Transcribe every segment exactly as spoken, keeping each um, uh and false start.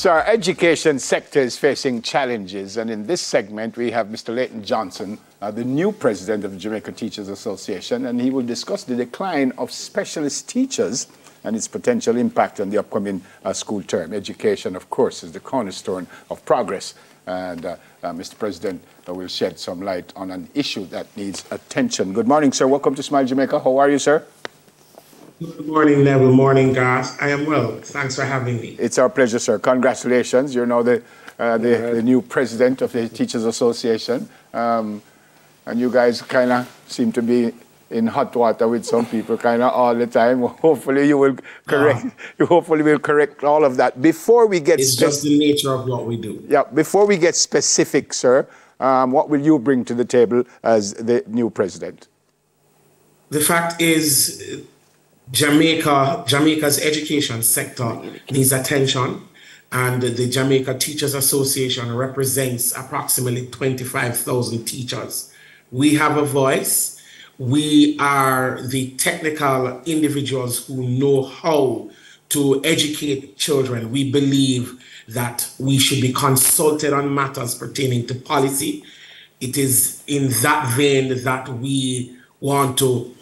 So our education sector is facing challenges, and in this segment we have Mister Leighton Johnson, uh, the new president of the Jamaica Teachers Association, and he will discuss the decline of specialist teachers and its potential impact on the upcoming uh, school term. Education, of course, is the cornerstone of progress, and uh, uh, Mister President uh, will shed some light on an issue that needs attention. Good morning, sir. Welcome to Smile Jamaica. How are you, sir? Good morning, Neville. Morning, guys. I am well. Thanks for having me. It's our pleasure, sir. Congratulations. You're now the, uh, the, right. the new president of the Teachers Association. Um, and you guys kind of seem to be in hot water with some people kind of all the time. Hopefully you will correct, uh, you hopefully will correct all of that. Before we get... It's just the nature of what we do. Yeah. Before we get specific, sir, um, what will you bring to the table as the new president? The fact is... Jamaica, Jamaica's education sector needs attention, and the Jamaica Teachers Association represents approximately twenty-five thousand teachers. We have a voice. We are the technical individuals who know how to educate children. We believe that we should be consulted on matters pertaining to policy. It is in that vein that we want to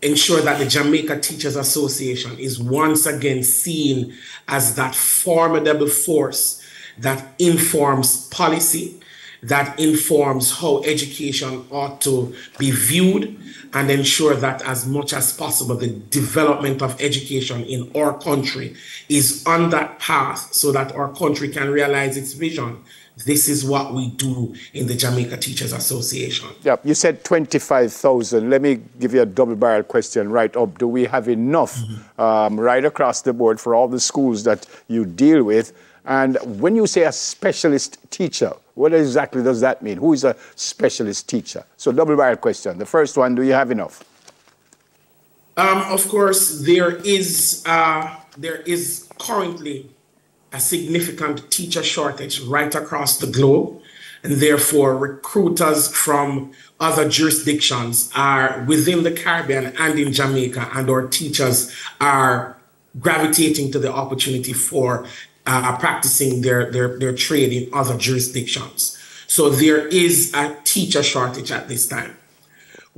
ensure that the Jamaica Teachers Association is once again seen as that formidable force that informs policy, that informs how education ought to be viewed, and ensure that as much as possible the development of education in our country is on that path so that our country can realize its vision. This is what we do in the Jamaica Teachers Association. Yeah, you said twenty-five thousand. Let me give you a double-barrel question right up. Do we have enough mm-hmm. um, right across the board for all the schools that you deal with? And when you say a specialist teacher, what exactly does that mean? Who is a specialist teacher? So double-barrel question. The first one, do you have enough? Um, of course, there is, uh, there is currently... a significant teacher shortage right across the globe, and therefore recruiters from other jurisdictions are within the Caribbean and in Jamaica, and our teachers are gravitating to the opportunity for uh, practicing their, their, their trade in other jurisdictions. So there is a teacher shortage at this time.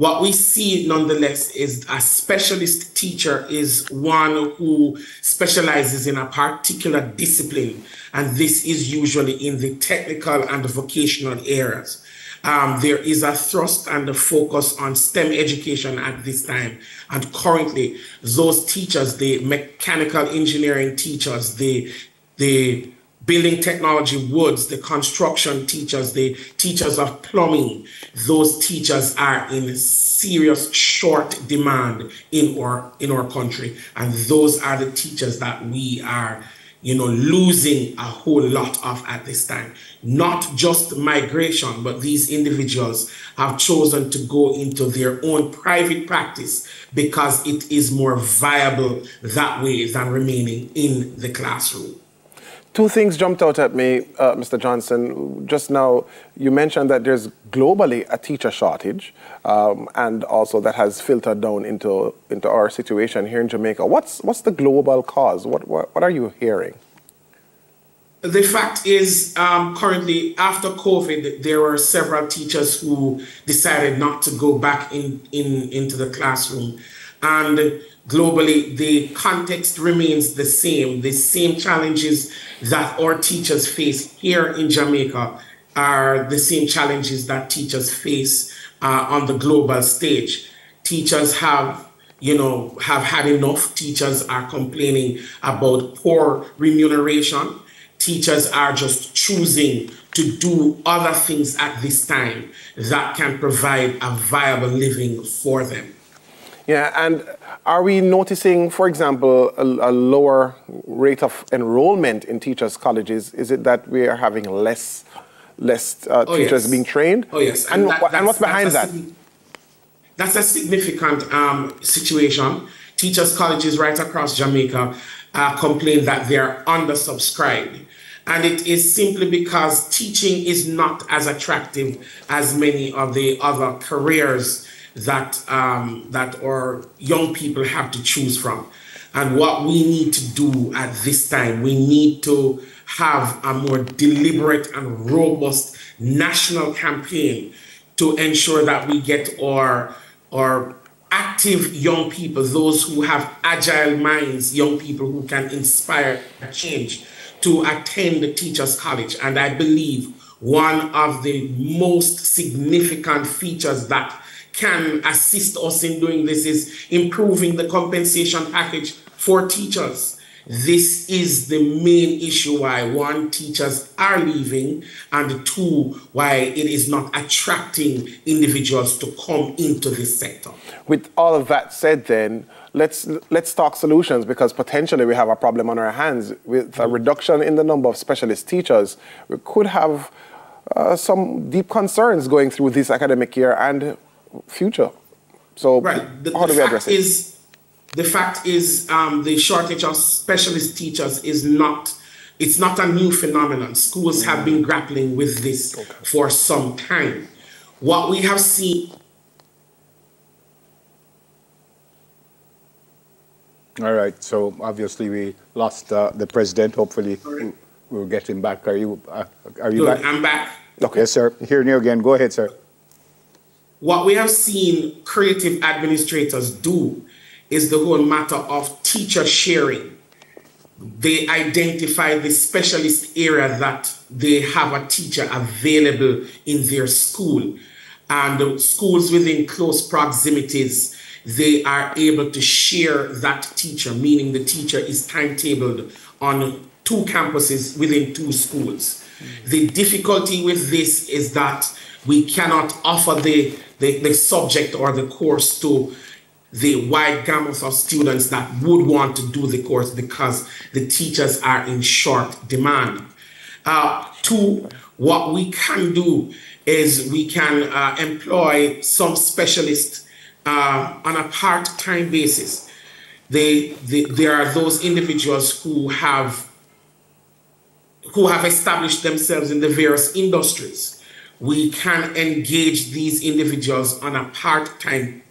What we see nonetheless is a specialist teacher is one who specializes in a particular discipline, and this is usually in the technical and vocational areas. Um, there is a thrust and a focus on STEM education at this time, and currently those teachers, the mechanical engineering teachers, the, the building technology woods, the construction teachers, the teachers of plumbing, those teachers are in serious short demand in our, in our country. And those are the teachers that we are, you know, losing a whole lot of at this time. Not just migration, but these individuals have chosen to go into their own private practice because it is more viable that way than remaining in the classroom. Two things jumped out at me, uh, Mister Johnson. Just now, you mentioned that there's globally a teacher shortage, um, and also that has filtered down into into our situation here in Jamaica. What's what's the global cause? What what, what are you hearing? The fact is, um, currently after COVID, there were several teachers who decided not to go back in, in into the classroom, and globally, the context remains the same. The same challenges that our teachers face here in Jamaica are the same challenges that teachers face uh, on the global stage. Teachers have, you know, have had enough. Teachers are complaining about poor remuneration. Teachers are just choosing to do other things at this time that can provide a viable living for them. Yeah, and are we noticing, for example, a, a lower rate of enrollment in teachers' colleges? Is it that we are having less, less uh, oh, teachers yes. being trained? Oh, yes. And, and, that, and what's behind that? A, that's a significant um, situation. Teachers' colleges right across Jamaica uh, complain that they are undersubscribed. And it is simply because teaching is not as attractive as many of the other careers that um, that our young people have to choose from. And what we need to do at this time, we need to have a more deliberate and robust national campaign to ensure that we get our, our active young people, those who have agile minds, young people who can inspire change, to attend the Teachers College. And I believe one of the most significant features that can assist us in doing this is improving the compensation package for teachers. This is the main issue why, one, teachers are leaving, and two, why it is not attracting individuals to come into this sector. With all of that said then, let's, let's talk solutions, because potentially we have a problem on our hands. With a reduction in the number of specialist teachers, we could have uh, some deep concerns going through this academic year and future. So right. the, how do we address it? Is, the fact is um, the shortage of specialist teachers is not, it's not a new phenomenon. Schools have been grappling with this okay. for some time. What we have seen... All right, so obviously we lost uh, the president. Hopefully right. we'll get him back. Are you, uh, are you Good, back? I'm back. Okay, yes, sir. Hearing you again. Go ahead, sir. What we have seen creative administrators do is the whole matter of teacher sharing. They identify the specialist area that they have a teacher available in their school. And schools within close proximities, they are able to share that teacher, meaning the teacher is timetabled on two campuses within two schools. The difficulty with this is that we cannot offer the, the, the subject or the course to the wide gamut of students that would want to do the course, because the teachers are in short demand. Uh, two, what we can do is we can uh, employ some specialists uh, on a part-time basis. They, they, there are those individuals who have, who have established themselves in the various industries. We can engage these individuals on a part-time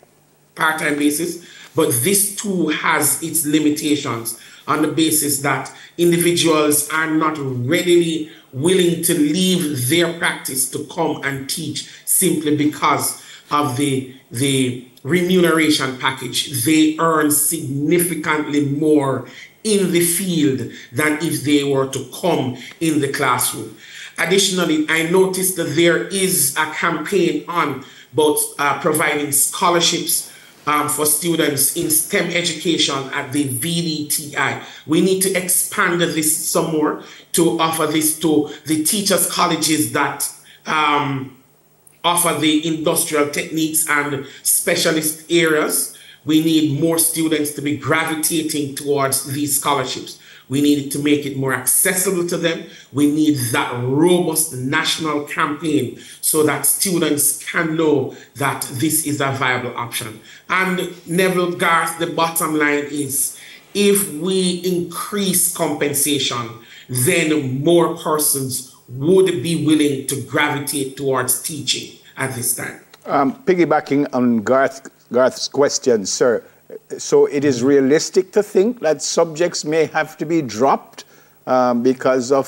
part-time basis, but this too has its limitations on the basis that individuals are not readily willing to leave their practice to come and teach simply because of the, the remuneration package. They earn significantly more in the field than if they were to come in the classroom. Additionally, I noticed that there is a campaign on both uh, providing scholarships Um, for students in STEM education at the V D T I. We need to expand this some more to offer this to the teachers' colleges that um, offer the industrial techniques and specialist areas. We need more students to be gravitating towards these scholarships. We need to make it more accessible to them. We need that robust national campaign so that students can know that this is a viable option. And Neville Garth, the bottom line is, if we increase compensation, then more persons would be willing to gravitate towards teaching at this time. Um, piggybacking on Garth, Garth's question, sir, so it is realistic to think that subjects may have to be dropped um, because of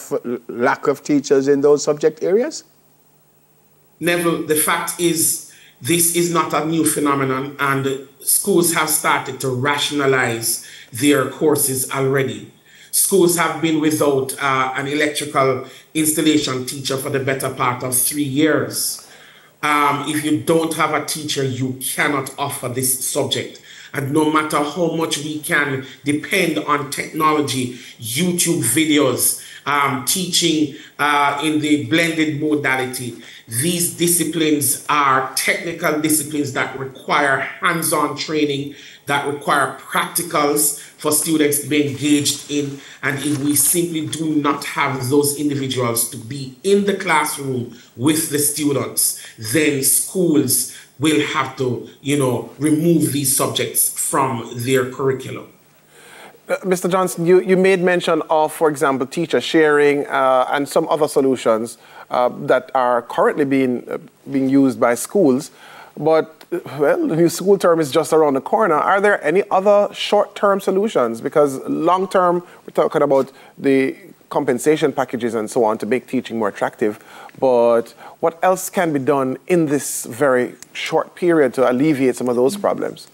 lack of teachers in those subject areas? Neville, the fact is this is not a new phenomenon, and schools have started to rationalize their courses already. Schools have been without uh, an electrical installation teacher for the better part of three years. Um, if you don't have a teacher, you cannot offer this subject. And no matter how much we can depend on technology, YouTube videos, um, teaching uh, in the blended modality, these disciplines are technical disciplines that require hands-on training, that require practicals for students to be engaged in. And if we simply do not have those individuals to be in the classroom with the students, then schools will have to, you know, remove these subjects from their curriculum. Uh, Mister Johnson, you, you made mention of, for example, teacher sharing uh, and some other solutions uh, that are currently being, uh, being used by schools. But well, the new school term is just around the corner. Are there any other short-term solutions? Because long-term, we're talking about the compensation packages and so on to make teaching more attractive. But what else can be done in this very short period to alleviate some of those problems?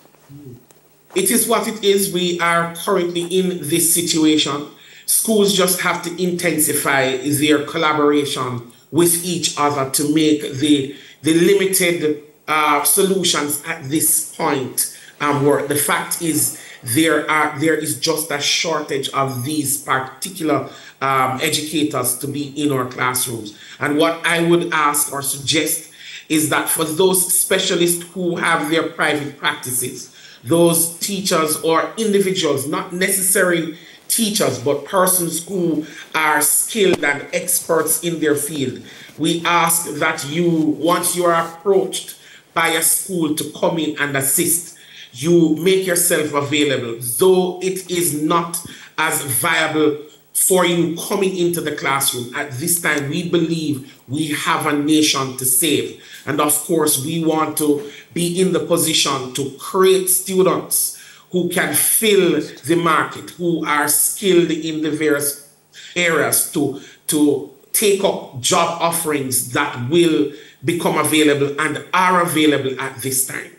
It is what it is. We are currently in this situation. Schools just have to intensify their collaboration with each other to make the, the limited uh, solutions at this point um, work. The fact is there are there is just a shortage of these particular um, educators to be in our classrooms. And what I would ask or suggest is that for those specialists who have their private practices, those teachers or individuals, not necessarily teachers, but persons who are skilled and experts in their field, we ask that you, once you are approached by a school to come in and assist, you make yourself available, though it is not as viable for you coming into the classroom. At this time, we believe we have a nation to save. And of course, we want to be in the position to create students who can fill the market, who are skilled in the various areas to, to take up job offerings that will become available and are available at this time.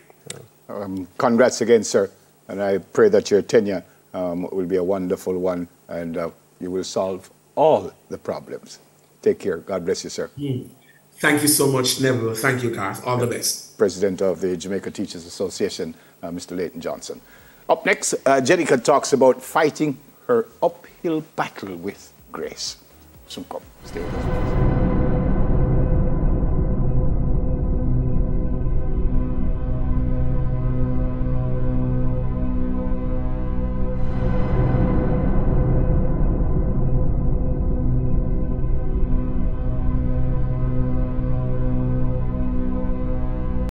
Um, congrats again, sir. And I pray that your tenure um, will be a wonderful one, and uh, you will solve all the problems. Take care. God bless you, sir. Mm. Thank you so much, Neville. Thank you, Garth. All the best. President of the Jamaica Teachers Association, uh, Mister Leighton Johnson. Up next, uh, Jenica talks about fighting her uphill battle with grace. Soon come. Stay with us.